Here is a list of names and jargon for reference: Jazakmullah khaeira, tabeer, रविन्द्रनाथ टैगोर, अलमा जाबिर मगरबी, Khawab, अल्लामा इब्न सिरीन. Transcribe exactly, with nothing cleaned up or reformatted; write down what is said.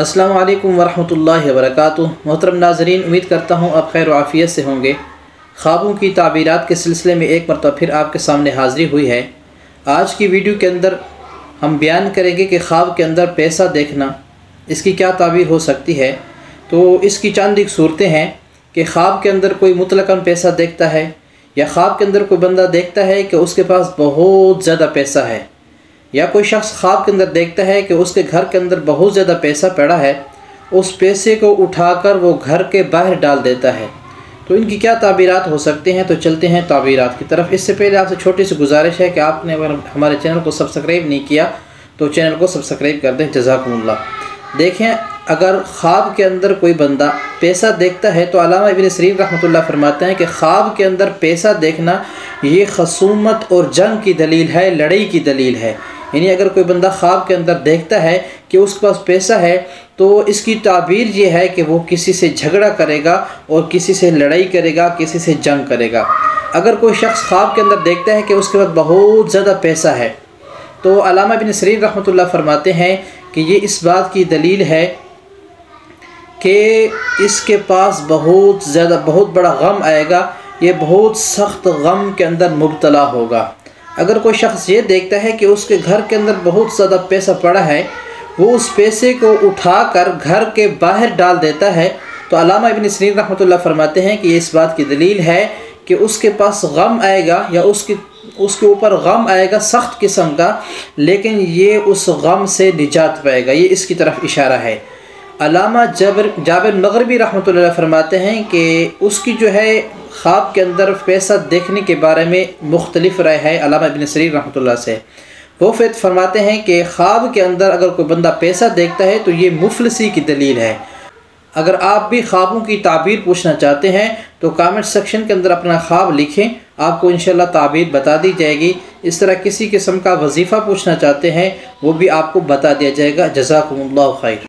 अस्सलामु अलैकुम वरहमतुल्लाहि वबरकातुह। मोहतरम नाजरीन, उम्मीद करता हूँ आप खैर आफियत से होंगे। ख्वाबों की ताबीरात के सिलसिले में एक मरतबा फिर आपके सामने हाज़िरी हुई है। आज की वीडियो के अंदर हम बयान करेंगे कि ख्वाब के अंदर पैसा देखना इसकी क्या ताबीर हो सकती है। तो इसकी चंद एक सूरतें हैं कि ख्वाब के अंदर कोई मुतलकन पैसा देखता है, या ख्वाब के अंदर कोई बंदा देखता है कि उसके पास बहुत ज़्यादा पैसा है, या कोई शख्स ख्वाब के अंदर देखता है कि उसके घर के अंदर बहुत ज़्यादा पैसा पड़ा है, उस पैसे को उठाकर वो घर के बाहर डाल देता है। तो इनकी क्या ताबीरात हो सकते हैं, तो चलते हैं ताबीरात की तरफ। इससे पहले आपसे छोटी सी गुजारिश है कि आपने अगर हमारे चैनल को सब्सक्राइब नहीं किया तो चैनल को सब्सक्राइब कर दें, जज़ाकुमुल्लाह। देखें, अगर ख्वाब के अंदर कोई बंदा पैसा देखता है तो अल्लामा इब्न सिरीन रहमतुल्लाह फरमाते हैं कि ख्वाब के अंदर पैसा देखना ये खसूमत और जंग की दलील है, लड़ाई की दलील है। यानी अगर कोई बंदा ख्वाब के अंदर देखता है कि उसके पास पैसा है तो इसकी ताबीर ये है कि वो किसी से झगड़ा करेगा और किसी से लड़ाई करेगा, किसी से जंग करेगा। अगर कोई शख्स ख्वाब के अंदर देखता है कि उसके पास बहुत ज़्यादा पैसा है तो अल्लामा इब्न सिरीन रहमतुल्लाह फरमाते हैं कि ये इस बात की दलील है कि इसके पास बहुत ज़्यादा बहुत बड़ा गम आएगा, ये बहुत सख्त गम के अंदर मुबतला होगा। अगर कोई शख्स ये देखता है कि उसके घर के अंदर बहुत ज़्यादा पैसा पड़ा है, वो उस पैसे को उठाकर घर के बाहर डाल देता है, तो अल्लामा इब्न सिरीन रहमतुल्लाह फरमाते हैं कि ये इस बात की दलील है कि उसके पास गम आएगा, या उसकी उसके ऊपर गम आएगा सख्त किस्म का, लेकिन ये उस गम से निजात पाएगा। ये इसकी तरफ इशारा है। अलमा जाबिर मगरबी रहमतुल्लाह फरमाते हैं कि उसकी जो है ख्वाब के अंदर पैसा देखने के बारे में मुख्तलिफ राय है अल्लामा इब्न सिरीन रहमतुल्लाह से। वो फिर फरमाते हैं कि ख्वाब के अंदर अगर कोई बंदा पैसा देखता है तो ये मुफलसी की दलील है। अगर आप भी ख्वाबों की ताबीर पूछना चाहते हैं तो कमेंट सेक्शन के अंदर अपना ख्वाब लिखें, आपको इंशाल्लाह ताबीर बता दी जाएगी। इस तरह किसी किस्म का वजीफ़ा पूछना चाहते हैं वो भी आपको बता दिया जाएगा। जज़ाकुमुल्लाह खैर।